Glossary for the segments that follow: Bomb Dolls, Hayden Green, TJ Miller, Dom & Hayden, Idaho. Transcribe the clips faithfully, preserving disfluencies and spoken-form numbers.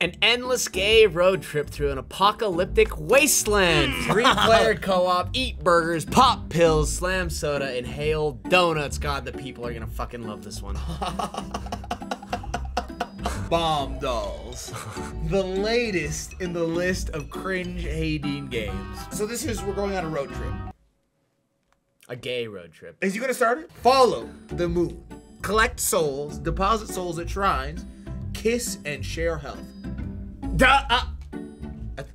An endless gay road trip through an apocalyptic wasteland. Three-player co-op, eat burgers, pop pills, slam soda, inhale donuts. God, the people are gonna fucking love this one. Bomb Dolls, the latest in the list of cringe Hayden games. So this is, we're going on a road trip. A gay road trip. Is you gonna start it? Follow the moon, collect souls, deposit souls at shrines, kiss and share health. Duh, uh, I, th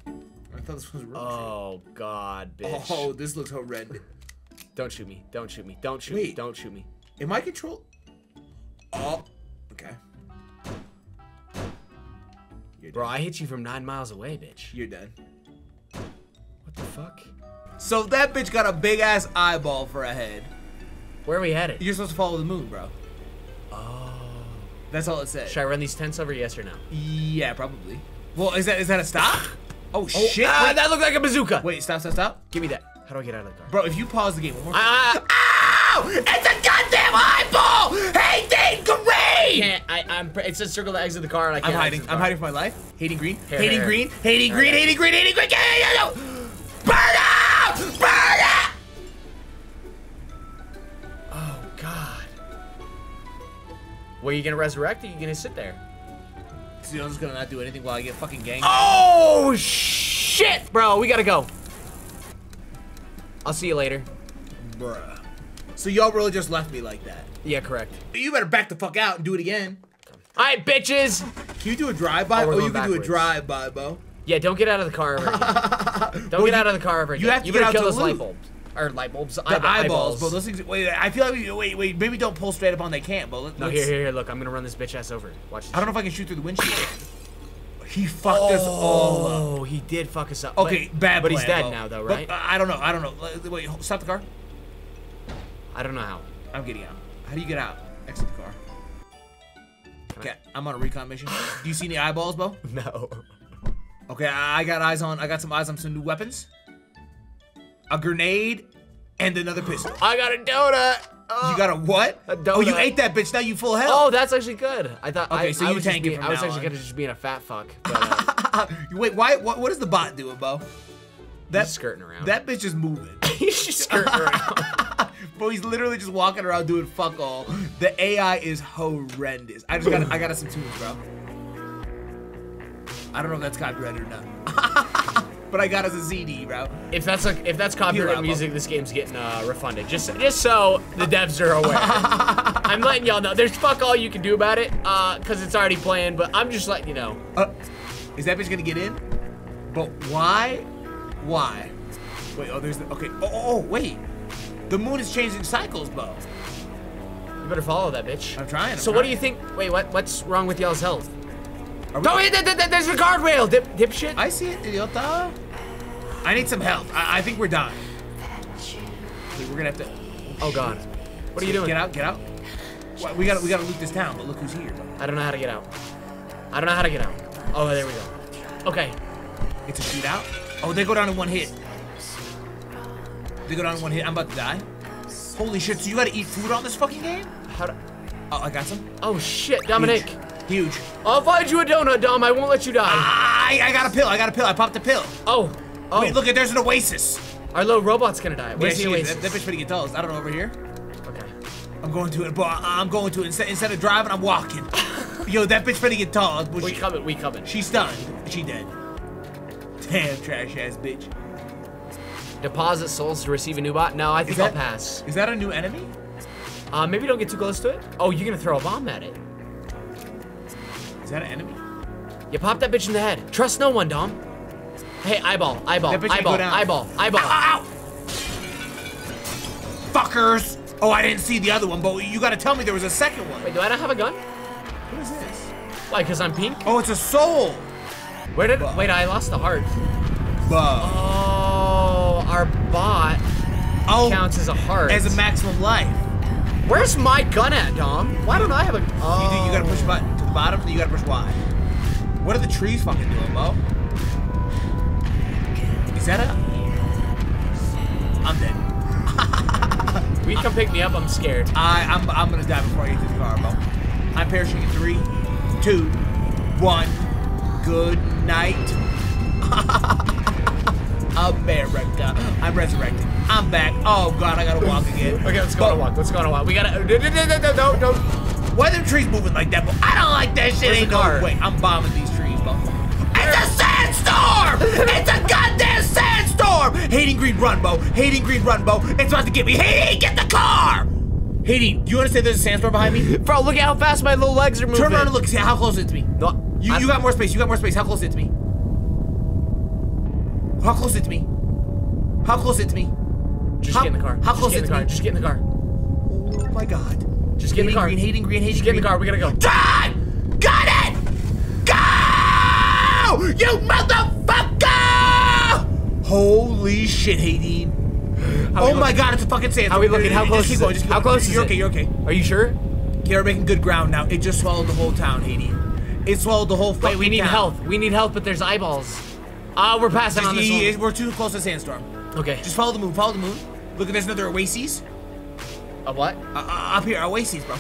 I thought this was a road oh, trip. God, bitch. Oh, this looks horrendous. Don't shoot me. Don't shoot me. Don't shoot Wait, me. Don't shoot me. Am I control? Oh, okay. You're Bro, dead. I hit you from nine miles away, bitch. You're dead. What the fuck? So that bitch got a big-ass eyeball for a head. Where are we headed? You're supposed to follow the moon, bro. Oh. That's all it said. Should I run these tents over? Yes or no? Yeah, probably. Well, is that is that a stop? Oh, oh shit! Ah, that looked like a bazooka. Wait, stop, stop, stop! Give me that. How do I get out of the car? Bro, if you pause the game one more time. Uh, Ow! It's a goddamn eyeball! Hayden Green! Can't, I, I'm. It's a circle to exit the car, and I can't. I'm hiding. I'm hiding for my life. Hayden Green. Hair, Hayden hair. Green. Hayden Green. Right. Hayden Green. Hayden Green. Hayden Green. Burn out! Burn out! Oh God! Were you gonna resurrect? Or are you gonna sit there? Dude, I'm just gonna not do anything while I get fucking gang. Oh shit, bro, we gotta go. I'll see you later, bruh. So y'all really just left me like that? Yeah, correct. You better back the fuck out and do it again. All right, bitches. Can you do a drive-by? Oh, oh you can backwards. do a drive-by, Bo. Yeah, don't get out of the car ever again. Don't well, get you, out of the car ever again. You have to you get out kill to those loot. light bulbs. Or light bulbs, the eyeballs. eyeballs. Bro, those things, wait, I feel like, we, wait, wait, maybe don't pull straight up on they can't, but let's, No, here, here, here, look, I'm gonna run this bitch ass over. Watch this. I don't know if I can shoot through the windshield. He fucked oh, us all up. Oh, he did fuck us up. Okay, but, bad But plan, he's dead bro. now, though, right? But, uh, I don't know, I don't know. Wait, stop the car. I don't know how. I'm getting out. How do you get out? Exit the car. Can okay, I? I'm on a recon mission. Do you see any eyeballs, Bo? No. Okay, I got eyes on, I got some eyes on some new weapons. A grenade and another pistol. I got a donut. Oh, you got a what? A donut. Oh, you ate that bitch. Now you full health. Oh, that's actually good. I thought. Okay, I, so I you was tank being, it from I was now actually on. gonna just be in a fat fuck. But, uh, Wait, why? What, what is the bot doing, Bo? That's skirting around. That bitch is moving. He's just skirting around. Bro, he's literally just walking around doing fuck all. The A I is horrendous. I just got. I got us some tunes, bro. I don't know if that's copyrighted or not. But I got as a Z D, bro. If that's like, if that's copyrighted music, this game's getting uh, refunded. Just, just so the devs are aware. I'm letting y'all know. There's fuck all you can do about it, uh, cause it's already playing. But I'm just letting you know. Uh, is that bitch gonna get in? But why? Why? Wait. Oh, there's the. Okay. Oh, oh, oh wait. The moon is changing cycles, Bo. You better follow that bitch. I'm trying. I'm so trying. What do you think? Wait, what? What's wrong with y'all's health? Don't hit that, that, that, there's a guardrail, dip, dipshit. I see it, idiota. I need some help. I, I think we're dying. We're gonna have to. Oh God. What are you doing? Get out, get out. We gotta, we gotta loot this town, but look who's here. I don't know how to get out. I don't know how to get out. Oh, there we go. Okay. It's a shootout. Oh, they go down in one hit. They go down in one hit. I'm about to die. Holy shit! So you gotta eat food on this fucking game? How do? Oh, I got some. Oh shit, Dominic. Huge. Huge. I'll find you a donut, Dom. I won't let you die. I, I got a pill. I got a pill. I popped a pill. Oh. Oh. Wait, look, there's an oasis. Our little robot's gonna die. Where's yeah, the oasis? That, that bitch pretty get tossed. I don't know, over here. Okay. I'm going to it, bro. I'm going to it. Instead, instead of driving, I'm walking. Yo, that bitch pretty get tossed. We she, coming. We coming. She's stunned. She dead. Damn trash ass bitch. Deposit souls to receive a new bot. No, I think that, I'll pass. Is that a new enemy? Uh, maybe don't get too close to it. Oh, you're gonna throw a bomb at it. Is that an enemy? You pop that bitch in the head. Trust no one, Dom. Hey, eyeball, eyeball, eyeball, eyeball, eyeball, eyeball. Ow, ow, ow. Fuckers! Oh, I didn't see the other one, but you gotta tell me there was a second one. Wait, do I not have a gun? What is this? Why? Cause I'm pink? Oh, it's a soul. Where did? Buh. Wait, I lost the heart. Buh. Oh, our bot oh, counts as a heart. As a maximum life. Where's my gun at, Dom? Why don't I have a? Oh. You do. You gotta push a button. Bottom, then you gotta push Y. What are the trees fucking doing, Bo? Is that a? I'm dead. We come pick me up. I'm scared. I, I'm, I'm gonna die before I get this car, Bo. I'm perishing in three, two, one. good night. America. I'm resurrected. I'm back. Oh god, I gotta walk again. Okay, let's go but, on a walk. Let's go on a walk. We gotta no no no no no. Why are the trees moving like that? But I don't like that shit. Where's ain't no car? Way. I'm bombing these trees, bro. It's a sandstorm! It's a goddamn sandstorm! Hayden Green run, Bo. Hayden Green run, Bo. It's about to get me. Hayden, get the car! Hayden, do you understand there's a sandstorm behind me? Bro, look at how fast my little legs are moving. Turn around and look, see how close it's to me. No, you, you got more space, you got more space. How close it's to me? How close is it to me? How close is it to me? Just how, get in the car. How close is it to car. me? Just get in the car. Oh my god. Just get Hayden in the car. Green, Hayden Green, Hayden Just Green. Just get in the car. We gotta go. Time! Got it! Go! You motherfucker! Holy shit, Hayden. Oh my god, it's a fucking sandstorm. How are we looking? How close just is it? Going, just how close is you're it? You're okay, you're okay. Are you sure? Okay, we're making good ground now. It just swallowed the whole town, Hayden. It swallowed the whole fucking town. Wait, we need town. health. We need health, but there's eyeballs. Ah, uh, we're passing on this one. We're too close to sandstorm. Okay. Just follow the moon. Follow the moon. Look, there's another oasis. A what? Uh, uh, up here, oasis, bro.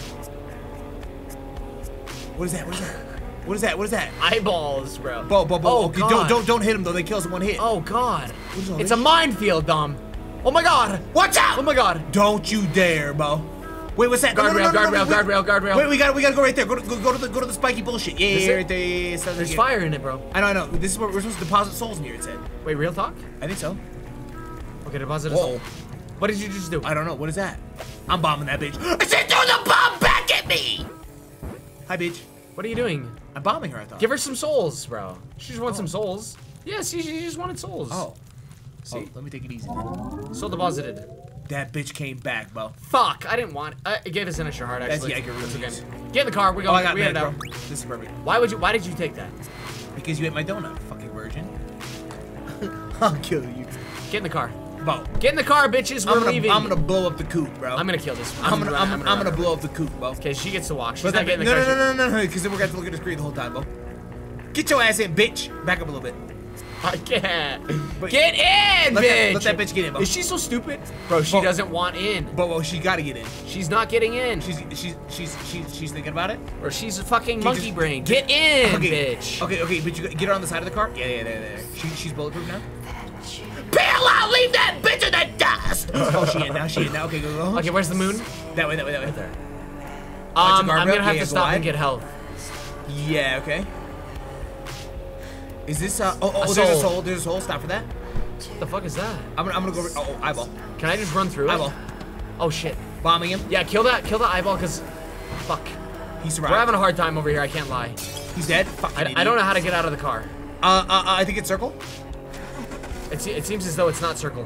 What is that? What is that? What is that? What is that? Eyeballs, bro. Bo, bo, bo. Oh, okay. God. Don't, don't, don't hit him though. They kill us in one hit. Oh god. It's a minefield, Dom. Oh my god. Watch out! Oh my god. Don't you dare, Bo. Wait, what's that? Guardrail, guardrail, guardrail, guardrail. Wait, we gotta, we gotta go right there. Go to, go, go to the, go to the spiky bullshit. Yeah, yeah, right there. Yeah, yeah, yeah. There's fire in it, bro. I know, I know. This is where we're supposed to deposit souls near its head. Wait, real talk? I think so. Okay, deposit a soul. What did you just do? I don't know. What is that? I'm bombing that bitch. I said, throw the bomb back at me. Hi, bitch. What are you doing? I'm bombing her. I thought. Give her some souls, bro. She just wants oh. some souls. Yeah, see, she just wanted souls. Oh. See, oh, let me take it easy. Soul deposited. That bitch came back, bro. Fuck, I didn't want. Uh, it gave us an extra heart, actually. That's, yeah, really That's okay. Get in the car. We're going. Oh, I got we mad, bro. This is perfect. Why would you? Why did you take that? Because you ate my donut, fucking virgin. I'll kill you. Get in the car, Bo. Get in the car, bitches. We're I'm gonna, leaving. I'm gonna blow up the coop, bro. I'm gonna kill this one. I'm, I'm gonna. Run, I'm, I'm, gonna, I'm gonna blow up the coop, Bo. Okay, she gets to walk. She's but not getting no, the car. No, no, no, no, no. Because then we're gonna have to look at the screen the whole time, Bo. Get your ass in, bitch. Back up a little bit. I can't. But get in, let bitch! That, let that bitch get in, bro. Is she so stupid? Bro, she Bo. doesn't want in. But well, she gotta get in. She's not getting in. She's she's she's she's she's thinking about it? Or she's a fucking she monkey just, brain. Get in, okay. bitch. Okay, okay, but you get her on the side of the car? Yeah, yeah, yeah, yeah. She, she's bulletproof now? Bail out! Leave that bitch in the dust! Oh, she in now, she in now. Okay, go, go. Okay, where's the moon? That way, that way, that way. Right there. Um, I'm gonna have yeah, to stop wide. and get health. Yeah, okay. Is this uh, oh, oh, a oh, there's a soul, there's a soul, stop for that. What the fuck is that? I'm gonna, I'm gonna go, oh, oh, eyeball. Can I just run through eyeball. it? Eyeball. Oh shit. Bombing him? Yeah, kill that, kill that eyeball, cause, fuck. He survived. We're having a hard time over here, I can't lie. He's dead? Fucking idiot. I don't know how to get out of the car. Uh, uh, uh I think it's circle? It, it seems as though it's not circle.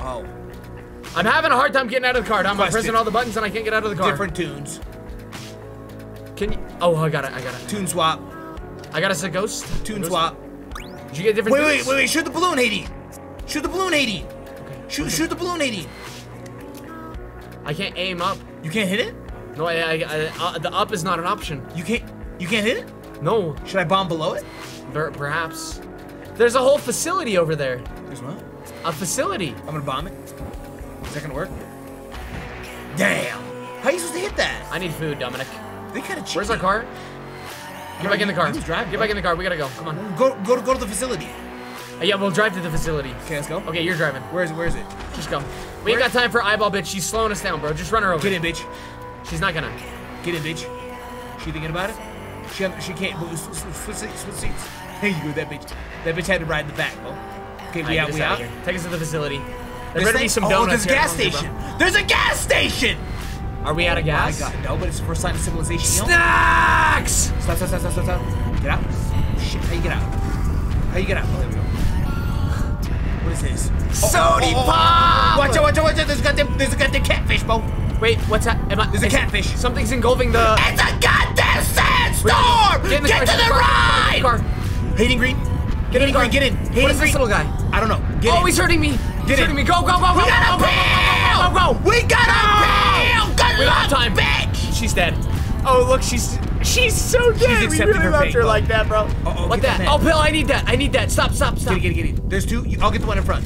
Oh. I'm having a hard time getting out of the car. I'm pressing all the buttons and I can't get out of the car. Different tunes. Can you, oh, I got it, I got it. Tune swap. I got us a ghost. Tune ghost? swap. Did you get different? Wait, wait, wait, wait! Shoot the balloon, Hayden! Shoot the balloon, Hayden! Okay. Shoot, okay. shoot the balloon, Hayden! I can't aim up. You can't hit it? No, I, I, I uh, the up is not an option. You can't, you can't hit it? No. Should I bomb below it? Per perhaps. There's a whole facility over there. There's what? A facility. I'm gonna bomb it. Is that gonna work? Damn! How are you supposed to hit that? I need food, Dominic. They kind of cheated. Where's our car? Get back in the car. Drive, Get back in the car. We gotta go. Come on. Go, go, go to the facility. Uh, yeah, we'll drive to the facility. Okay, let's go. Okay, you're driving. Where is it? Where is it? Just go. We ain't got time for eyeball, bitch. She's slowing us down, bro. Just run her over. Get in, bitch. She's not gonna. Get in, bitch. She thinking about it? She she can't. Switch seats. Switch seats. There you go. That bitch. That bitch had to ride in the back, bro. Okay, we out. We out. Take us to the facility. There better be some donuts. Oh, there's a gas station. There's a gas station. Are we oh out of gas? My God, no, but it's the first sign of civilization. Snacks! Stop, stop, stop, stop, stop, stop. Get out. Oh, shit, how you get out? How you get out? Oh, there we go. What is this? Oh, Sody oh, oh, pop! Watch out, watch out, watch out. There's a goddamn, there's a goddamn catfish, bro. Wait, what's that? Am I, there's a catfish. It, something's engulfing the... It's a goddamn sandstorm! Wait, get, get car, to the ride! Car. Hayden Green. Get Hayden in Green, get in. Hayden what is Green. this little guy? I don't know. Get oh, in. he's hurting me. Get he's in. hurting me. Go, go, go, go. We got a pill! Go, go, go. We got a pill! We love time. Bitch. She's dead. Oh look, she's she's so dead. She's we really her loved fate, her bro. like that, bro. Uh oh, like that. that. Oh, Bill, I need that. I need that. Stop, stop, stop. Get it, get it, get it. There's two. I'll get the one in front.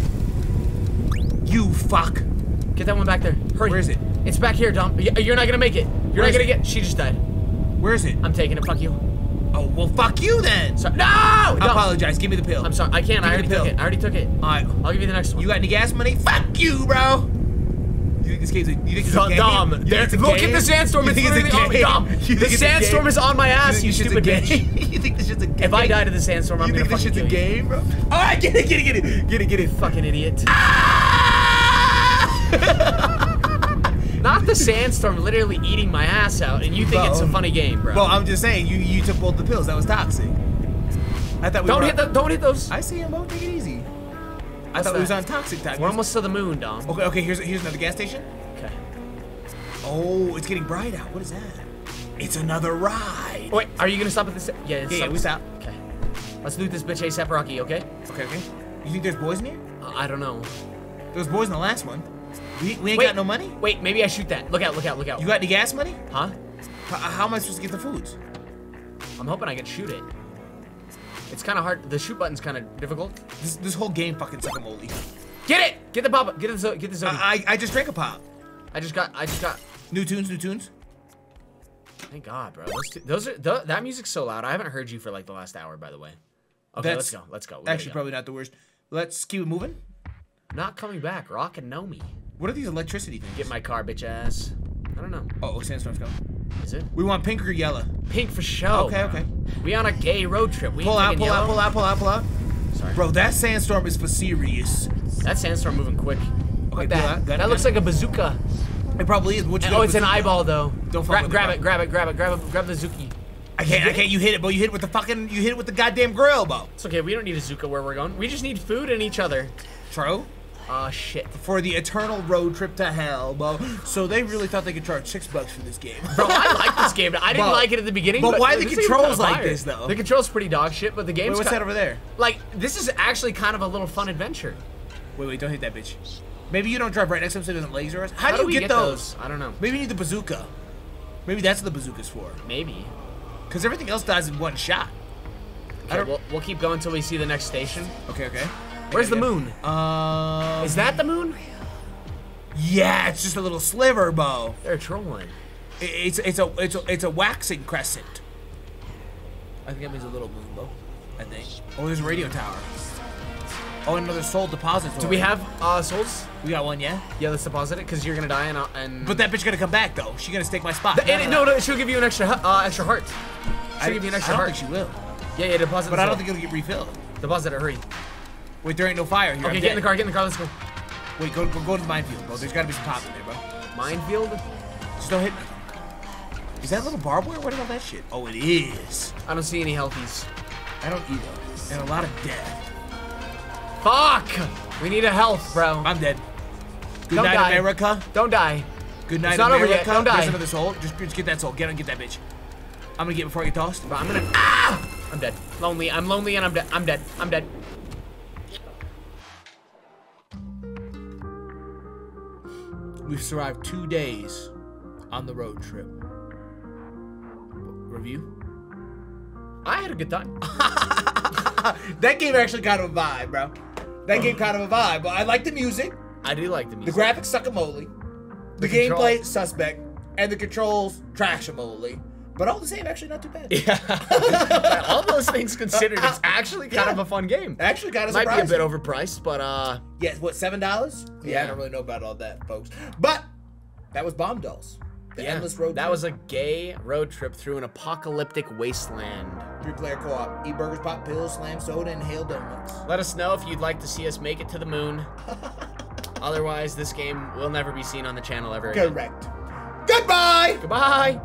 You fuck. Get that one back there. Hurry. Where is it? It's back here, Dom. You're not gonna make it. You're Where not gonna it? get. She just died. Where is it? I'm taking it. Fuck you. Oh, well, fuck you then. So, no! I no. apologize. Give me the pill. I'm sorry. I can't. Give I already took it. I already took it. All right. I'll give you the next one. You got any gas money? Fuck you, bro. You think this game's a, you think it's a game? Dom, look at the sandstorm. You think it's a game? It's Dom, the sandstorm is on my ass, you, you stupid bitch. You think this shit's a game? If I die to the sandstorm, you I'm gonna fucking kill you. You think this shit's a game, bro? All right, get it, get it, get it. Get it, get it. Fucking idiot. Not the sandstorm literally eating my ass out, and you think bro, it's a funny game, bro. Well, I'm just saying, you, you took both the pills. That was toxic. I thought we don't were hit the, Don't hit those. I see him, bro. Take it easy. I What's thought that? It was on toxic time. We're almost to the moon, Dom. Okay, okay, here's here's another gas station. Okay. Oh, it's getting bright out. What is that? It's another ride. Oh, wait, are you gonna stop at this? Yeah, yeah, yeah, we stop. Okay. Let's loot this bitch ASAP Rocky, okay? Okay, okay. You think there's boys in here? Uh, I don't know. There was boys in the last one. We, we ain't wait, got no money? Wait, maybe I shoot that. Look out, look out, look out. You got any gas money? Huh? How, how am I supposed to get the foods? I'm hoping I can shoot it. It's kind of hard. The shoot button's kind of difficult. This, this whole game fucking suck-a-moly. Get it! Get the pop up. Get the get the zone. I, I I just drank a pop. I just got I just got new tunes, new tunes. Thank God, bro. Those, two, those are th that music's so loud. I haven't heard you for like the last hour, by the way. Okay, That's let's go. Let's go. We actually, go. Probably not the worst. Let's keep it moving. Not coming back. Rock and Nomi. What are these electricity things? Get my car, bitch ass. I don't know. Oh, sandstorm's going. Is it? We want pink or yellow? Pink for show. Okay, bro. Okay. We on a gay road trip. We pull out, pull yellow. out, pull out, pull out, pull out. Sorry. Bro, that sandstorm is for serious. That sandstorm moving quick. Okay, that, that, that looks like a bazooka. It probably is. What you oh, it's bazooka? An eyeball though. Don't Gra grab it, grab it, grab it, grab it, grab the zuki. I can't, I can't. You hit it, bro. You hit it with the fucking, you hit it with the goddamn grill, bro. It's okay. We don't need a zuka where we're going. We just need food and each other. True. Oh, shit. For the eternal road trip to hell, bro. So they really thought they could charge six bucks for this game. Bro, I like this game. I didn't bro, like it at the beginning. But, but why are the controls like fired. this, though? The controls pretty dog shit, but the game's... Wait, what's that over there? Like, this is actually kind of a little fun adventure. Wait, wait, don't hit that bitch. Maybe you don't drive right next to him so it doesn't laser us. How, How do, do you get, get those? those? I don't know. Maybe you need the bazooka. Maybe that's what the bazooka's for. Maybe. Because everything else dies in one shot. Okay, I don't... We'll, we'll keep going until we see the next station. Okay, okay. Where's the moon? Um, Is that the moon? Yeah, it's just a little sliver, Bo. They're trolling. It's it's a it's a it's a waxing crescent. I think that means a little moon, Bo. I think. Oh, there's a radio tower. Oh, and another soul depository. Do we have uh, souls? We got one, yeah. Yeah, let's deposit it because you're gonna die and I'll, and. But that bitch gonna come back though. She's gonna stake my spot. The, and, no, no, she'll give you an extra uh, extra heart. She'll I, give you an extra I don't heart. Think she will. Yeah, yeah, deposit. But I don't soul. think it'll get refilled. Deposit it, hurry. Wait, there ain't no fire here. Okay, I'm get dead. in the car, get in the car, let's go. Wait, go, go, go to the minefield, bro. There's gotta be some pop in there, bro. Minefield? Just don't hit nothing. Is that a little barbed wire? What about that shit? Oh, it is. I don't see any healthies. I don't either. And a lot of death. Fuck! We need a health, bro. I'm dead. Good don't night, die. America. Don't die. Good night, it's not America. Over yet. Don't die. There's another soul. Just, just get that soul. Get on, get that bitch. I'm gonna get it before I get tossed. Bro, I'm gonna. Ah! I'm dead. Lonely. I'm lonely and I'm dead. I'm dead. I'm dead. We've survived two days on the road trip. Review? I had a good time. That game actually kind of a vibe, bro. That game kind of a vibe. But I like the music. I do like the music. The graphics suck-a-moly. The, the gameplay suspect. And the controls trash-a-moly. But all the same, actually not too bad. Yeah. All those things considered, it's actually kind yeah. of a fun game. Actually kind of surprising. Might be a bit overpriced, but uh. Yeah, what, seven dollars? Yeah, yeah, I don't really know about all that, folks. But that was Bomb Dolls. The yeah. endless road. That trip. was a gay road trip through an apocalyptic wasteland. Three-player co-op. Eat burgers, pop pills, slam soda, and hail donuts. Let us know if you'd like to see us make it to the moon. Otherwise, this game will never be seen on the channel ever again. Correct. Goodbye. Goodbye.